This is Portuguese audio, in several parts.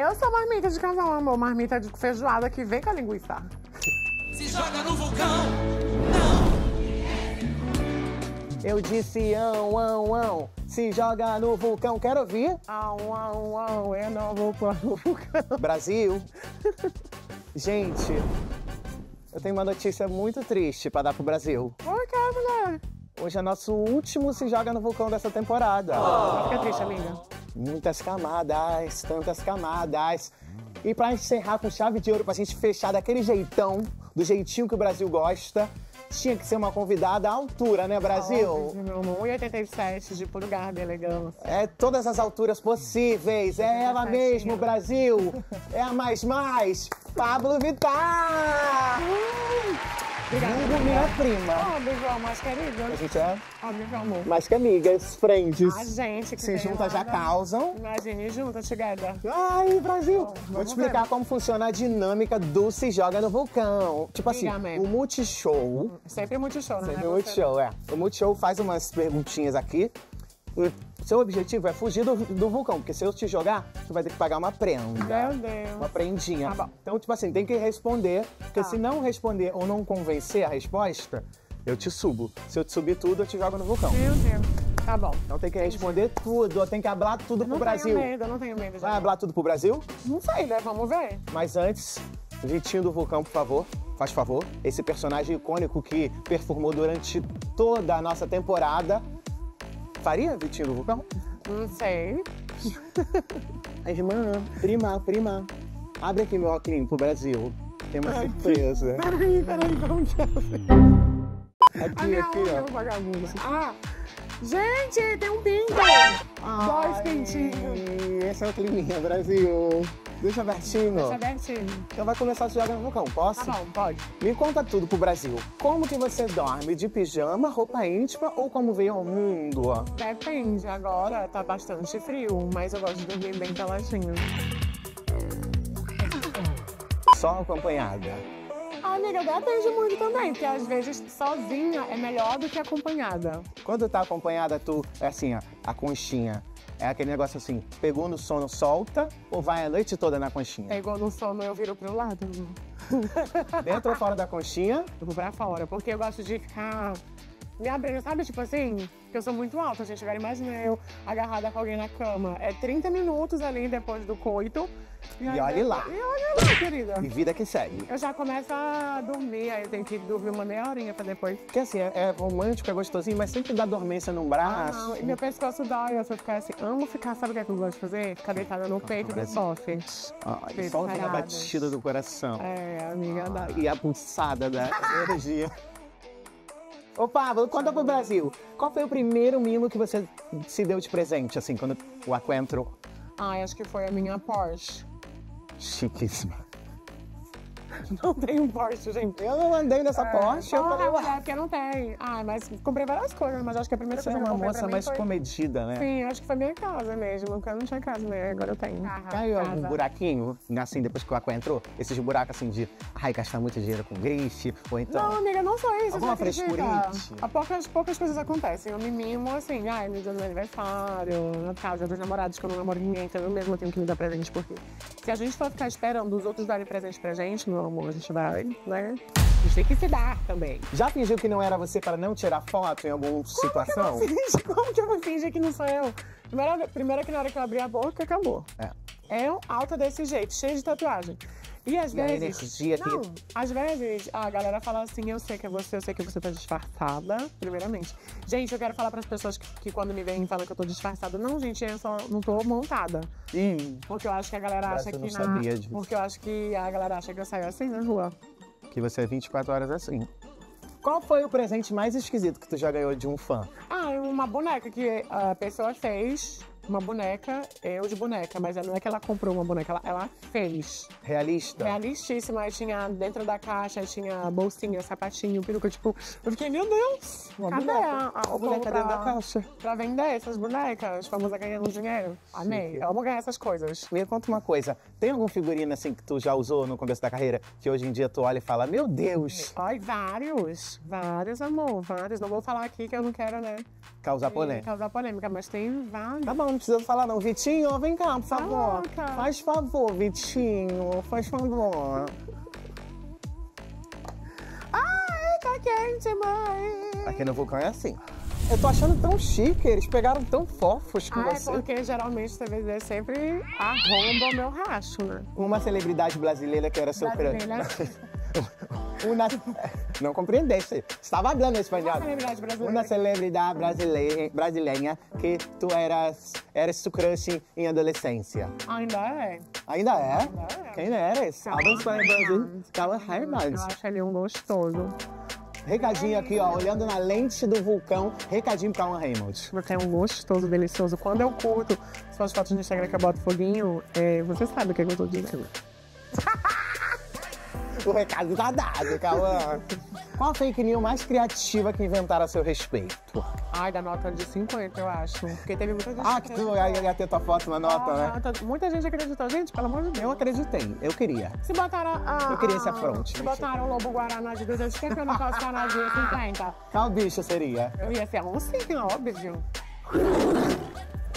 Eu sou marmita de casal, amor. Marmita de feijoada que vem com a linguiça. Se joga no vulcão, não. Eu disse ão, ão, ão. Se joga no vulcão. Quero ouvir. Ão, ão, ão. Eu não vou para o vulcão. Brasil. Gente, eu tenho uma notícia muito triste para dar pro Brasil. Por que, mulher? Hoje é nosso último Se Joga no Vulcão dessa temporada. Oh. Fica triste, amiga. Muitas camadas, tantas camadas. E pra encerrar com chave de ouro, pra gente fechar daquele jeitão, do jeitinho que o Brasil gosta, tinha que ser uma convidada à altura, né, Brasil? Meu amor, 1,87 de polegar de elegância. É todas as alturas possíveis. É ela mesmo, Brasil. É a mais, Pabllo Vittar! Obrigada, minha prima. Óbvio, mais que amigas. A gente é? Óbvio, amor. Mais que amigas, friends. A gente que se junta já causam. Imagine juntas, chegada. Ai, Brasil. Oh, vou te explicar como funciona a dinâmica do Se Joga no Vulcão. Tipo assim, o Multishow... Sempre Multishow, né? Sempre Multishow, é. O Multishow faz umas perguntinhas aqui. Seu objetivo é fugir do vulcão, porque se eu te jogar, tu vai ter que pagar uma prenda. Meu Deus. Uma prendinha. Tá bom. Então, tipo assim, tem que responder, porque se não responder ou não convencer a resposta, eu te subo. Se eu te subir tudo, eu te jogo no vulcão. Meu Deus. Tá bom. Então tem que responder tudo, tem que hablar tudo pro Brasil. Eu não tenho medo. Já vai hablar tudo pro Brasil? Não sei, né? Vamos ver. Mas antes, jeitinho do vulcão, por favor. Faz favor. Esse personagem icônico que performou durante toda a nossa temporada. Faria, Vitinho do Vulcão? Não sei. Irmã, prima, abre aqui meu óculos pro Brasil. Tem uma surpresa. Peraí, como que é assim? Aqui, ó. Ah, gente, tem um pinto. Dois pintinhos. Esse é o climinha, Brasil. Deixa abertinho. Então vai começar a Se Joga no Vulcão, posso? Tá bom, pode. Me conta tudo pro Brasil. Como que você dorme? De pijama, roupa íntima ou como veio ao mundo? Depende. Agora tá bastante frio, mas eu gosto de dormir bem peladinho. Só acompanhada? Amiga, depende muito também, porque às vezes sozinha é melhor do que acompanhada. Quando tá acompanhada, tu é assim, ó, a conchinha. É aquele negócio assim, pegou no sono, solta, ou vai a noite toda na conchinha? Pegou no sono, eu viro pro lado. Dentro ou fora da conchinha? Eu vou pra fora, porque eu gosto de ficar me abrindo, sabe? Tipo assim, que eu sou muito alta, gente. Agora imagina eu agarrada com alguém na cama. É 30 minutos ali depois do coito. E olha lá. E olha lá, querida. E vida que segue. Eu já começo a dormir, aí eu tenho que dormir uma meia horinha pra depois. Porque assim, é romântico, é gostosinho, mas sempre dá dormência num braço. Ah, e meu pescoço dói, eu só ficar assim, amo ficar, sabe o que é que eu gosto de fazer? Ficar deitada no peito do bofe. E solta a batida do coração. É, amiga, dá. E a pulsada da energia. Ô, Pabllo, conta pro Brasil, qual foi o primeiro mimo que você se deu de presente, assim, quando o Aquaman entrou? Ai, acho que foi a minha Porsche. Chiquíssima. Não tenho Porsche, gente. Eu não andei nessa Porsche. Porque não tem. Ai, mas comprei várias coisas, mas acho que a primeira coisa que eu comprei pra mim foi... Você é uma moça mais comedida, né? Sim, acho que foi minha casa mesmo, porque eu não tinha casa, né? Agora eu tenho. Caiu algum buraquinho, assim, depois que o Aquaman entrou? Esses buracos, assim, de, ai, gastar muito dinheiro com grife, ou então... Não, amiga, não só isso. Alguma frescurite? Poucas coisas acontecem. Eu me mimo, assim, ai, no dia do aniversário, na casa dos namorados, que eu não namoro ninguém, então eu mesmo tenho que me dar presente, porque se a gente for ficar esperando os outros darem presente pra gente, meu amor, a gente vai, né? A gente tem que se dar também. Já fingiu que não era você para não tirar foto em alguma situação? Como que eu vou fingir que não sou eu? Primeiro que na hora que eu abri a boca, acabou. É um alta desse jeito, cheio de tatuagem. E às vezes... Às vezes a galera fala assim, eu sei que você tá disfarçada, primeiramente. Gente, eu quero falar pras pessoas que quando me veem falam que eu tô disfarçada. Não, gente, eu só não tô montada. Porque eu acho que a galera acha que... Porque eu acho que a galera acha que eu saio assim na rua. Que você é 24 horas assim. Qual foi o presente mais esquisito que tu já ganhou de um fã? Ah, uma boneca que a pessoa fez... Uma boneca, eu de boneca, mas não é que ela comprou uma boneca, ela fez. Realista? Realistíssima, aí tinha dentro da caixa, tinha bolsinha, sapatinho, peruca, tipo... Eu fiquei, meu Deus, cadê a boneca dentro da caixa? Pra vender essas bonecas, vamos ganhando dinheiro. Amei, eu amo ganhar essas coisas. Me conta uma coisa, tem algum figurino assim que tu já usou no começo da carreira, que hoje em dia tu olha e fala, meu Deus? Ai, vários, amor, vários. Não vou falar aqui que eu não quero, né? Causar polêmica. Mas tem vários. Tá bom. precisa falar não. Vitinho, vem cá, por favor. Caraca. Faz favor, Vitinho. Faz favor. Ai, tá quente, mãe. Aqui no vulcão é assim. Eu tô achando tão chique, eles pegaram tão fofos com você. É porque geralmente TVZ sempre arromba o meu racho, né? Uma celebridade brasileira que era seu crânio. Não compreendeste. Estava falando espanhol. Uma celebridade brasileira. Uma celebridade brasileira que tu eras seu crush em adolescência. Ainda é. Ainda é? Ainda é. Quem eres? Cauã Reymond. Eu acho ele um gostoso. Recadinho aqui, ó, olhando na lente do vulcão, recadinho pra Cauã Reymond. Você é um gostoso, delicioso. Quando eu curto suas fotos no Instagram que eu boto foguinho, você sabe o que eu tô dizendo. O recado tá dado, Cauã. Qual a fake news mais criativa que inventaram a seu respeito? Ai, da nota de 50, eu acho. Porque teve muita gente que tu ia ter tua foto na nota, né? Muita gente acreditou. Gente, pelo amor de Deus. Eu acreditei. Eu queria. Se botaram a... Eu queria esse afronte. Se botaram o lobo guaraná de 200, por que eu não faço guaraná de 50? Qual bicho seria? Eu ia ser um sim, óbvio.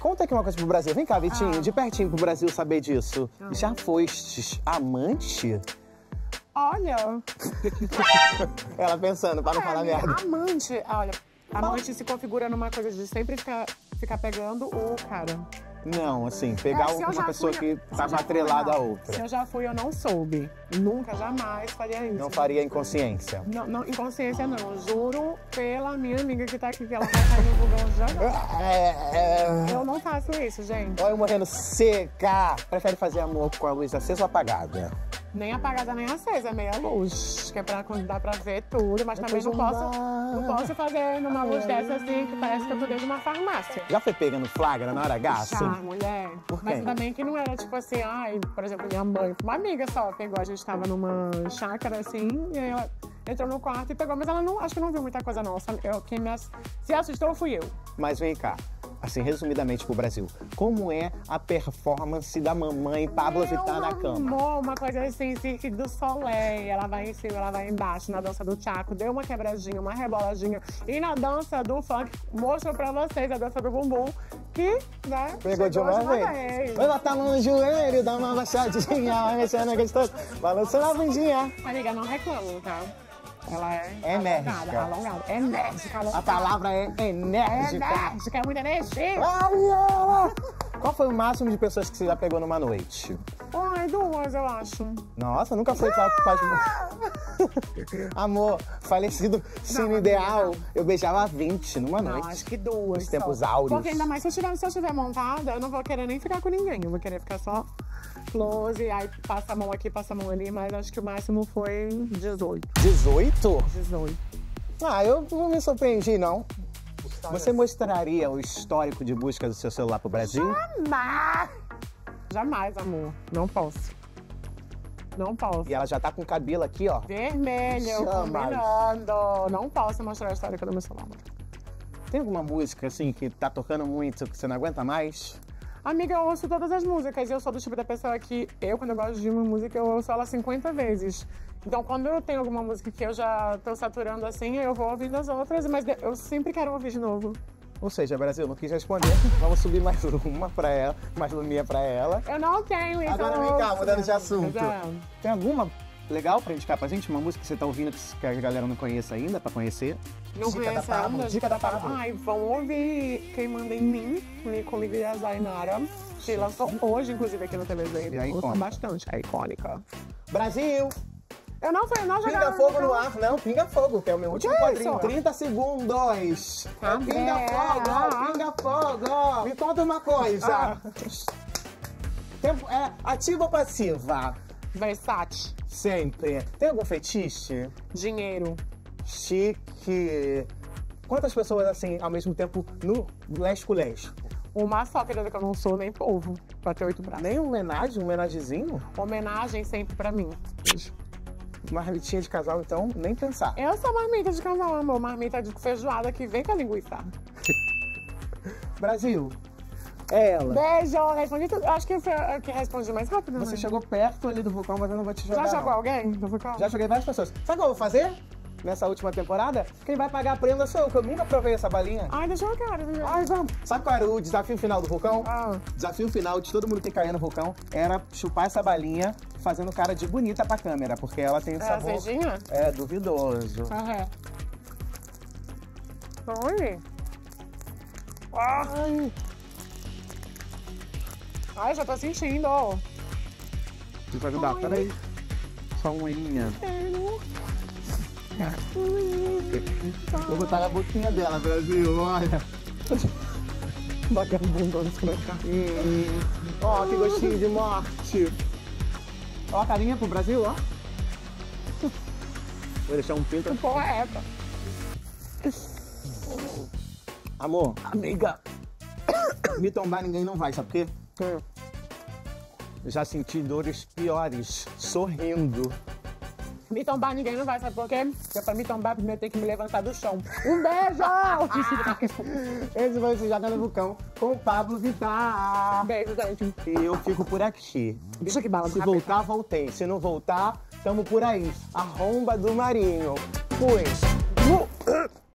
Conta aqui uma coisa pro Brasil. Vem cá, Vitinho. De pertinho pro Brasil saber disso. Já foste amante? Olha... Ela pensando, pra não falar merda. Amante, olha... Amante se configura numa coisa de sempre ficar pegando o cara. Não, assim, pegar uma pessoa que tava atrelada a outra. Se eu já fui, eu não soube. Nunca, jamais faria isso. Não faria inconsciência? Não, não, inconsciência não. Juro pela minha amiga que tá aqui, que ela vai sair no vulcão já não. Eu não faço isso, gente. Olha eu morrendo seca. Prefere fazer amor com a luz acesa ou apagada? Nem apagada, nem acesa, meia luz. Que é pra dar pra ver tudo, mas também não posso fazer numa luz dessa assim, que parece que eu tô dentro de uma farmácia. Já foi pegando flagra na hora gasta? Já, mulher. Por quê? Mas também que não era tipo assim, ai, por exemplo, minha mãe, uma amiga só pegou, a gente tava numa chácara assim, e aí ela entrou no quarto e pegou, mas ela não, acho que não viu muita coisa nossa. Quem se assustou fui eu. Mas vem cá. Assim, resumidamente pro Brasil, como é a performance da mamãe Pabllo Vittar na cama? Amor, uma coisa assim, do Soleil, ela vai em cima, ela vai embaixo, na dança do tchaco, deu uma quebradinha, uma reboladinha, e na dança do funk, mostrou pra vocês a dança do bumbum, que, né, pegou de uma vez. Ela tá no joelho, dá uma baixadinha, vai mexendo na questão, balançando a bundinha. Amiga, não reclamo, tá? Ela é enérgica. Alongada, enérgica. A palavra é enérgica. Enérgica, é muito energia. Qual foi o máximo de pessoas que você já pegou numa noite? Ai, duas, eu acho. Nossa, nunca foi tanto amor, falecido cine ideal, eu beijava 20 numa noite. Não, acho que duas. Nos tempos áureos. Porque ainda mais se eu estiver montada, eu não vou querer nem ficar com ninguém. Eu vou querer ficar só close, aí passa a mão aqui, passa a mão ali, mas acho que o máximo foi 18. 18? 18. Ah, eu não me surpreendi, não. Você mostraria o histórico de busca do seu celular pro Brasil? Jamais! Jamais, amor. Não posso. Não posso. E ela já tá com o cabelo aqui, ó. Vermelho, combinando. Não posso mostrar o histórico do meu celular. Tem alguma música, assim, que tá tocando muito, que você não aguenta mais? Amiga, eu ouço todas as músicas e eu sou do tipo da pessoa que quando eu gosto de uma música, eu ouço ela 50 vezes. Então, quando eu tenho alguma música que eu já tô saturando assim, eu vou ouvindo as outras, mas eu sempre quero ouvir de novo. Ou seja, Brasil, não quis responder. Vamos subir mais uma pra ela, mais luminha pra ela. Eu não tenho isso. Agora vem cá, mudando de assunto. Tem alguma legal pra indicar pra gente? Uma música que você tá ouvindo que a galera não conheça ainda, pra conhecer? Não conheço ainda. Dica da Pabllo. Ai, vão ouvir Quem Manda em Mim, comigo e a Zaynara, que lançou hoje, inclusive, aqui no TVZ. É icônica. Bastante, é icônica. Brasil! Eu não fui, não jogaram. Pinga fogo no ar, não. Pinga fogo, que é o meu último quadrinho. 30 segundos. Pinga fogo. Me conta uma coisa. Tempo, ativa ou passiva? Versace. Sempre. Tem algum fetiche? Dinheiro. Chique. Quantas pessoas, assim, ao mesmo tempo, no lesco-lesco? Uma só, quer dizer que eu não sou nem povo, pra ter 8 braços. Nem homenagem, homenagezinho? Homenagem sempre pra mim. Marmitinha de casal, então, nem pensar. Eu sou marmita de casal, amor. Marmita de feijoada que vem com a linguiça. Brasil. Ela. Beijo, respondi tudo. Acho que foi eu que respondi mais rápido. Você chegou perto ali do vulcão, mas eu não vou te jogar. Já jogou alguém do vulcão? Já joguei várias pessoas. Sabe o que eu vou fazer? nessa última temporada, quem vai pagar a prenda sou eu, que eu nunca provei essa balinha. Ai, deixa eu, cara. Ai, vamos. Sabe qual era o desafio final do vulcão? Ah. Desafio final de todo mundo que caía no vulcão era chupar essa balinha fazendo cara de bonita pra câmera, porque ela tem um sabor... azedinha? É, duvidoso. Aham. Olha. Ai. Ai, já tô sentindo, ó. Preciso ajudar, peraí. Só uma olhinha. Vou botar na boquinha dela, Brasil, olha. Vagabundo, ó, que gostinho de morte. Ó a carinha pro Brasil, ó. Vou deixar um pinto. Que porra é essa? Amor, amiga, me tombar ninguém não vai, sabe por quê? Já senti dores piores, sorrindo. Me tombar ninguém não vai, sabe por quê? Porque pra me tombar, primeiro tem que me levantar do chão. Um beijo! Esse foi o Se Joga no Vulcão com o Pabllo Vittar. Beijo, gente. E eu fico por aqui. Deixa que bala. Se voltar, voltei. Se não voltar, tamo por aí. Arromba do Marinho. Fui.